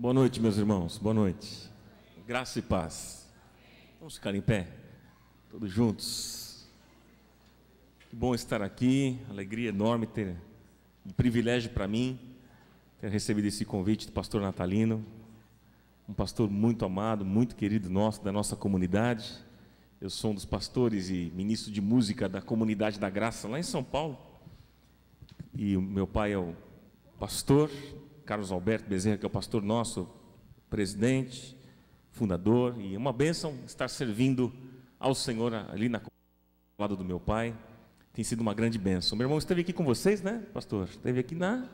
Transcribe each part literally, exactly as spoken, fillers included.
Boa noite, meus irmãos. Boa noite. Graça e paz. Vamos ficar em pé, todos juntos. Que bom estar aqui. Alegria enorme ter um privilégio para mim ter recebido esse convite do pastor Natalino, um pastor muito amado, muito querido nosso, da nossa comunidade. Eu sou um dos pastores e ministro de música da Comunidade da Graça, lá em São Paulo. E o meu pai é o pastor Carlos Alberto Bezerra, que é o pastor nosso, presidente, fundador, e é uma bênção estar servindo ao Senhor ali na ao lado do meu pai. Tem sido uma grande bênção. Meu irmão esteve aqui com vocês, né, pastor? Esteve aqui na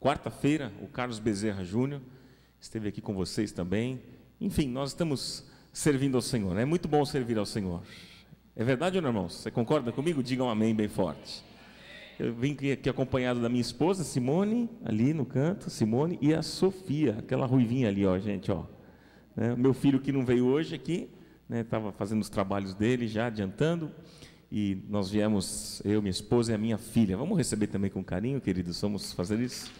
quarta-feira, o Carlos Bezerra Júnior esteve aqui com vocês também. Enfim, nós estamos servindo ao Senhor. É muito bom servir ao Senhor. É verdade ou não, irmãos? Você concorda comigo? Digam amém bem forte. Eu vim aqui acompanhado da minha esposa, Simone, ali no canto, Simone, e a Sofia, aquela ruivinha ali, ó, gente, ó. É, meu filho que não veio hoje aqui, né, estava fazendo os trabalhos dele, já adiantando, e nós viemos, eu, minha esposa e a minha filha. Vamos receber também com carinho, queridos, vamos fazer isso?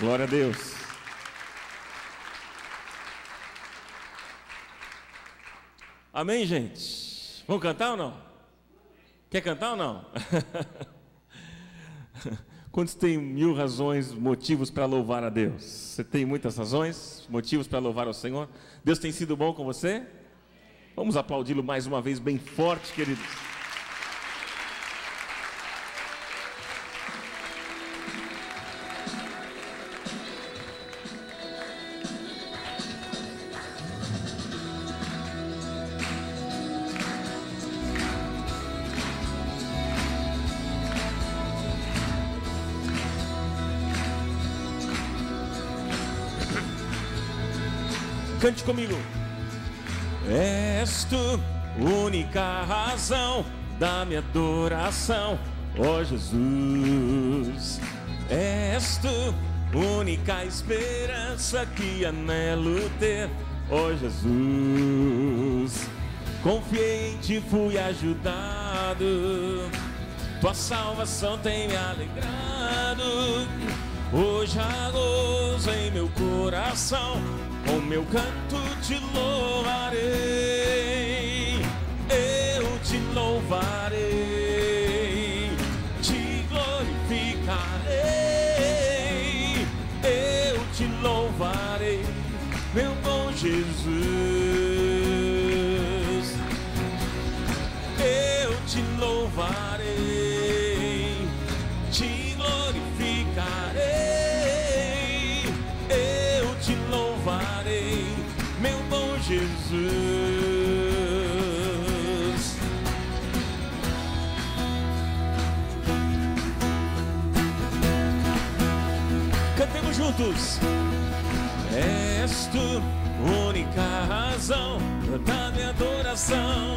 Glória a Deus. Amém, gente? Vamos cantar ou não? Quer cantar ou não? Quantos têm mil razões, motivos para louvar a Deus? Você tem muitas razões, motivos para louvar ao Senhor? Deus tem sido bom com você? Vamos aplaudi-lo mais uma vez bem forte, queridos. Cante comigo. És tu única razão da minha adoração, ó Jesus. És tu única esperança que anelo ter, ó Jesus. Confiei em ti, fui ajudado, tua salvação tem me alegrado. Hoje há luz em meu coração, com meu canto te louvarei, eu te louvarei, te glorificarei, eu te louvarei, meu bom Jesus, eu te louvarei, te glorificarei. Meu bom Jesus, cantemos juntos. És tu única razão da minha adoração,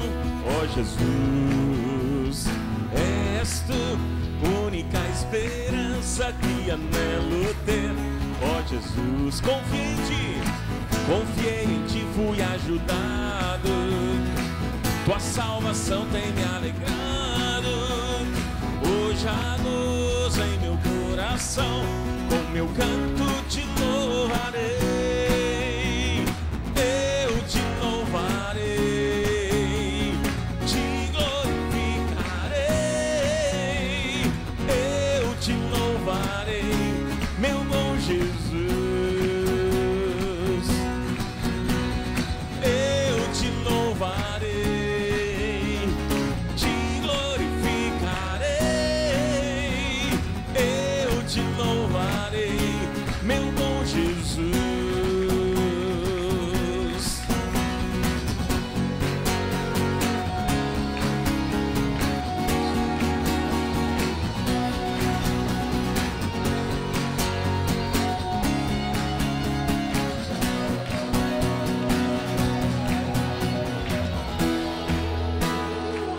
ó Jesus. És tu única esperança que anelo ter, ó Jesus. Confiei em ti, confiei em ti, fui ajudado, tua salvação tem me alegrado. Hoje há luz em meu coração, com meu canto te louvarei, eu te louvarei, te glorificarei, eu te louvarei, meu bom Jesus.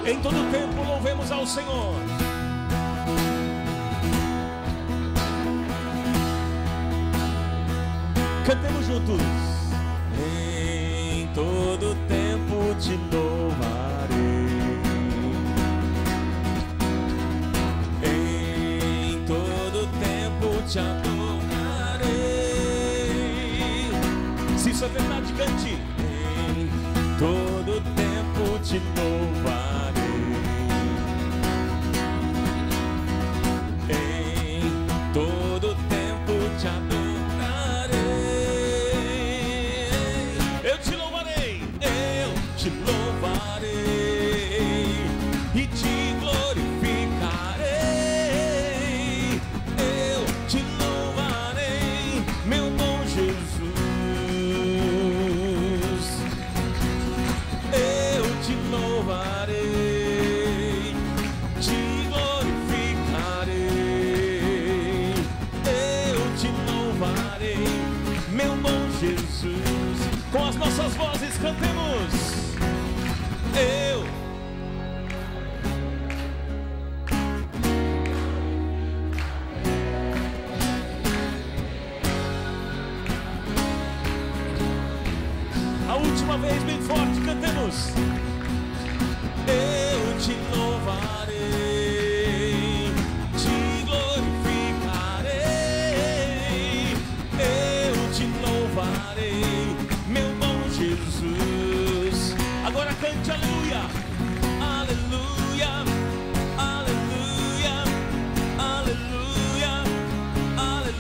Em todo tempo louvemos ao Senhor. Cantemos juntos. Em todo tempo te louvarei, em todo tempo te adorarei, Se isso é verdade, cante. Em todo tempo te louvarei, em todo tempo te adorarei. Eu te louvarei, eu te louvarei e te glorificarei. Eu te louvarei, meu bom Jesus. Com as nossas vozes cantemos. Eu A última vez bem forte cantemos. Eu te louvarei, te glorificarei, eu te louvarei, meu bom Jesus. Agora cante aleluia, aleluia, aleluia, aleluia, aleluia,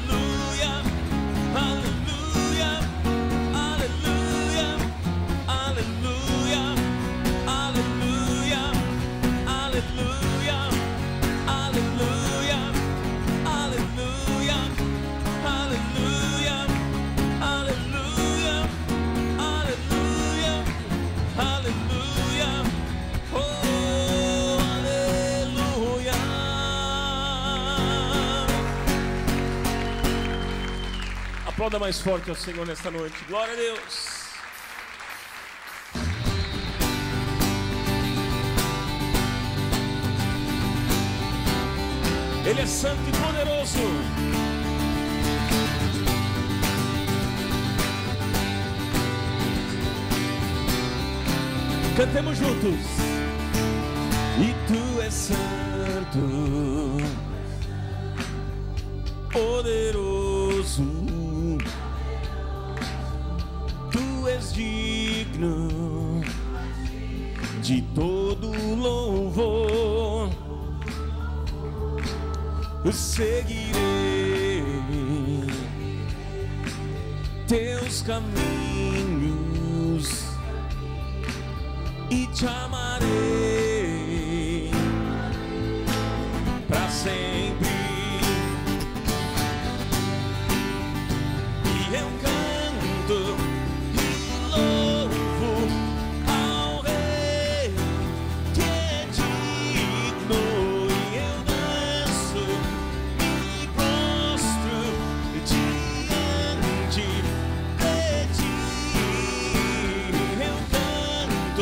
aleluia, aleluia, aleluia, aleluia, aleluia, aleluia, aleluia, aleluia, aleluia. Aleluia, aleluia, oh, aleluia. Aplauda mais forte ao Senhor nesta noite. Glória a Deus. Ele é santo e poderoso. Cantemos juntos. E tu és santo, poderoso, tu és digno de todo louvor. Eu seguirei teus caminhos e te amarei pra sempre. E eu canto e louvo ao Rei que é digno. E eu danço e prostro diante de ti. E eu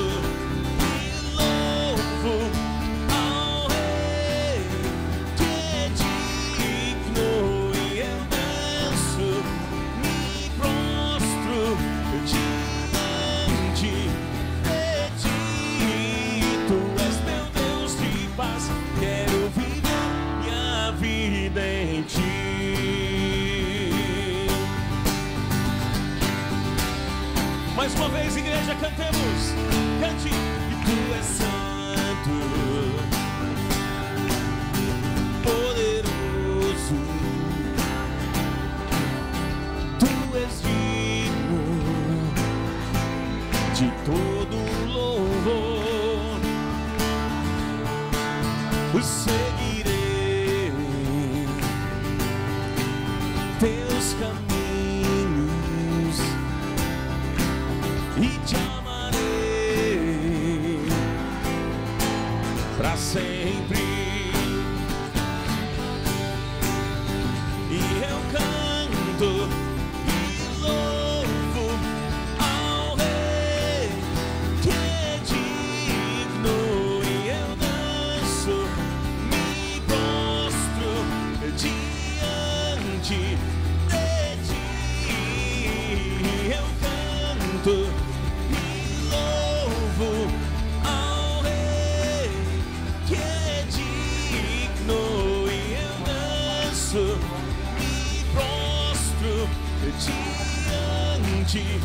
canto ao Rei que é digno, e eu danço, me prostro diante de ti. Tu és meu Deus de paz, quero viver minha vida em ti. Mais uma vez, igreja, cantemos, cante. E tu és santo, poderoso, tu és digno de todo louvor. Eu seguirei teus caminhos e te amarei pra sempre. E eu canto e louvo ao Rei que é digno, e eu danço. diante de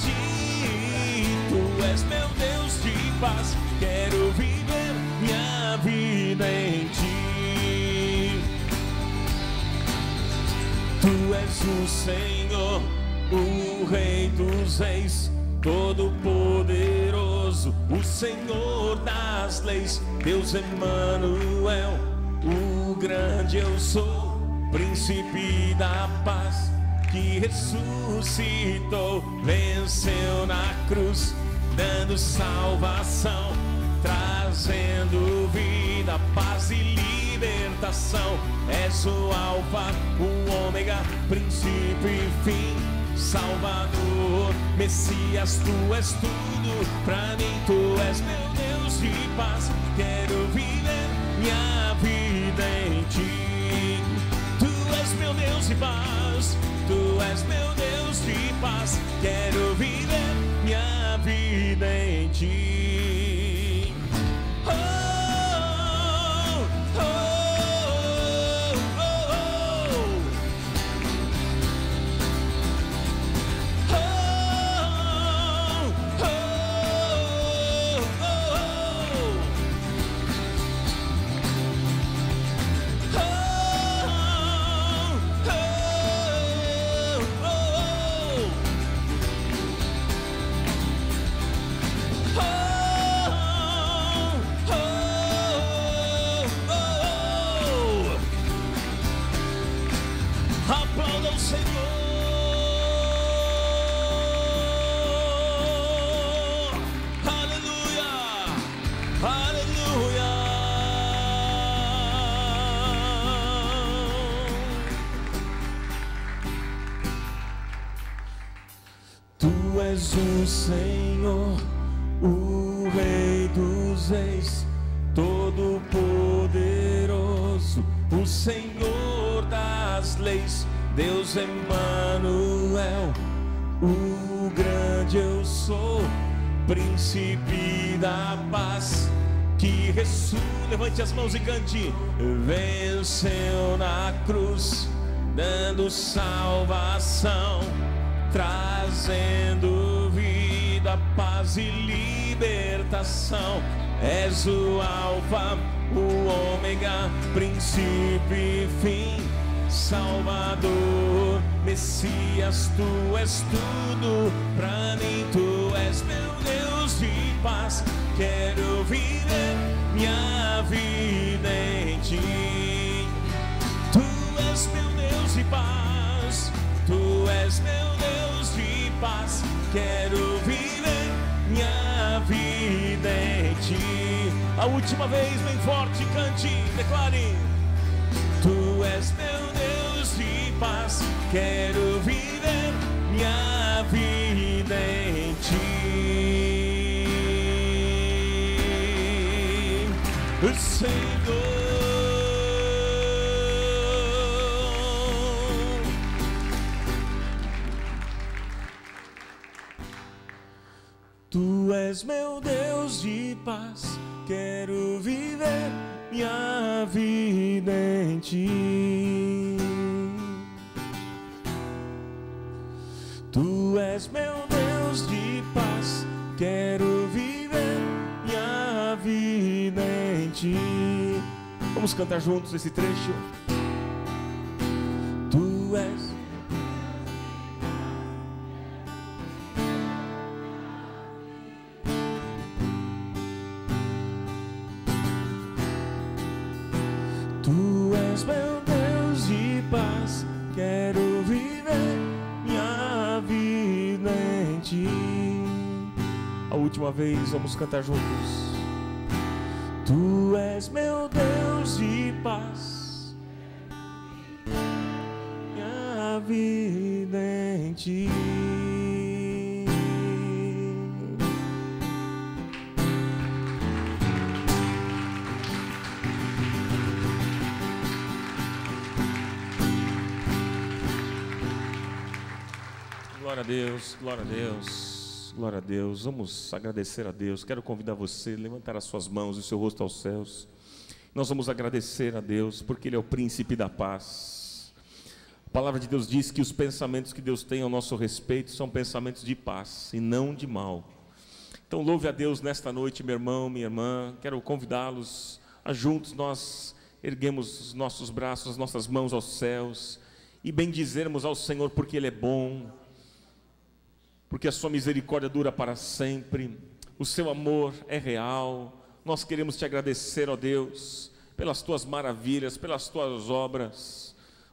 ti. Tu és meu Deus de paz, quero viver minha vida em ti. Tu és o Senhor, o Rei dos Reis, Todo-Poderoso, o Senhor das leis, Deus Emmanuel, o grande eu sou, príncipe da paz, que ressuscitou, venceu na cruz, dando salvação, trazendo vida, paz e libertação. És o Alfa, o Ômega, princípio e fim, Salvador, Messias, tu és tudo pra mim. Tu és meu Deus de paz, quero viver minha vida em ti. Tu és meu Deus de paz, tu és meu Deus de paz, quero viver minha vida em ti. Oh, oh, oh. O Senhor, o Rei dos Reis, Todo-Poderoso, o Senhor das leis, Deus Emmanuel, o grande eu sou, príncipe da paz, que ressuscitou, levante as mãos e cante, venceu na cruz, dando salvação, trazendo paz e libertação. És o Alfa, o Ômega, princípio e fim, Salvador, Messias, tu és tudo pra mim. Tu és meu Deus de paz, quero viver minha vida em ti. Tu és meu Deus de paz, tu és meu Deus de paz, quero viver minha vida em ti. A última vez, bem forte, cante, declare. Tu és meu Deus de paz, quero viver minha vida em ti. O Senhor. Tu és meu Deus de paz, quero viver minha vida em ti. Tu és meu Deus de paz, quero viver minha vida em ti. Vamos cantar juntos esse trecho. Tu és. Uma vez, vamos cantar juntos. Tu és meu Deus de paz, minha vida em ti. Glória a Deus, glória a Deus. Glória a Deus, vamos agradecer a Deus. Quero convidar você a levantar as suas mãos e o seu rosto aos céus. Nós vamos agradecer a Deus, porque Ele é o príncipe da paz. A palavra de Deus diz que os pensamentos que Deus tem ao nosso respeito são pensamentos de paz e não de mal. Então louve a Deus nesta noite, meu irmão, minha irmã. Quero convidá-los a juntos nós erguemos os nossos braços, as nossas mãos aos céus e bendizermos ao Senhor, porque Ele é bom, porque a sua misericórdia dura para sempre, o seu amor é real. Nós queremos te agradecer, ó Deus, pelas tuas maravilhas, pelas tuas obras.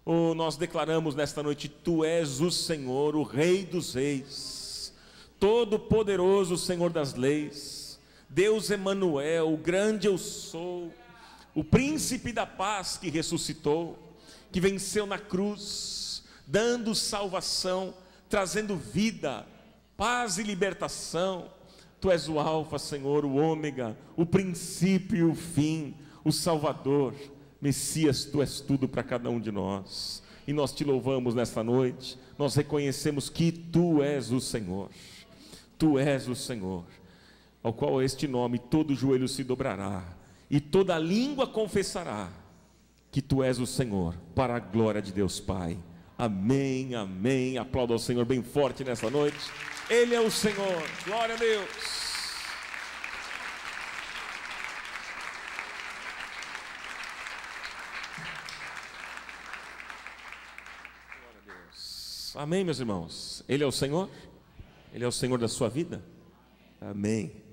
Oh, nós declaramos nesta noite, Tu és o Senhor, o Rei dos Reis, Todo-Poderoso Senhor das Leis, Deus Emanuel, o grande eu sou, o Príncipe da Paz que ressuscitou, que venceu na cruz, dando salvação, trazendo vida, paz e libertação. Tu és o Alfa, Senhor, o Ômega, o princípio e o fim, o Salvador. Messias, Tu és tudo para cada um de nós, e nós Te louvamos nesta noite. Nós reconhecemos que Tu és o Senhor, Tu és o Senhor, ao qual este nome todo joelho se dobrará, e toda língua confessará que Tu és o Senhor, para a glória de Deus Pai. Amém, amém. Aplauda ao Senhor bem forte nesta noite. Ele é o Senhor, glória a Deus. Amém, meus irmãos? Ele é o Senhor? Ele é o Senhor da sua vida? Amém.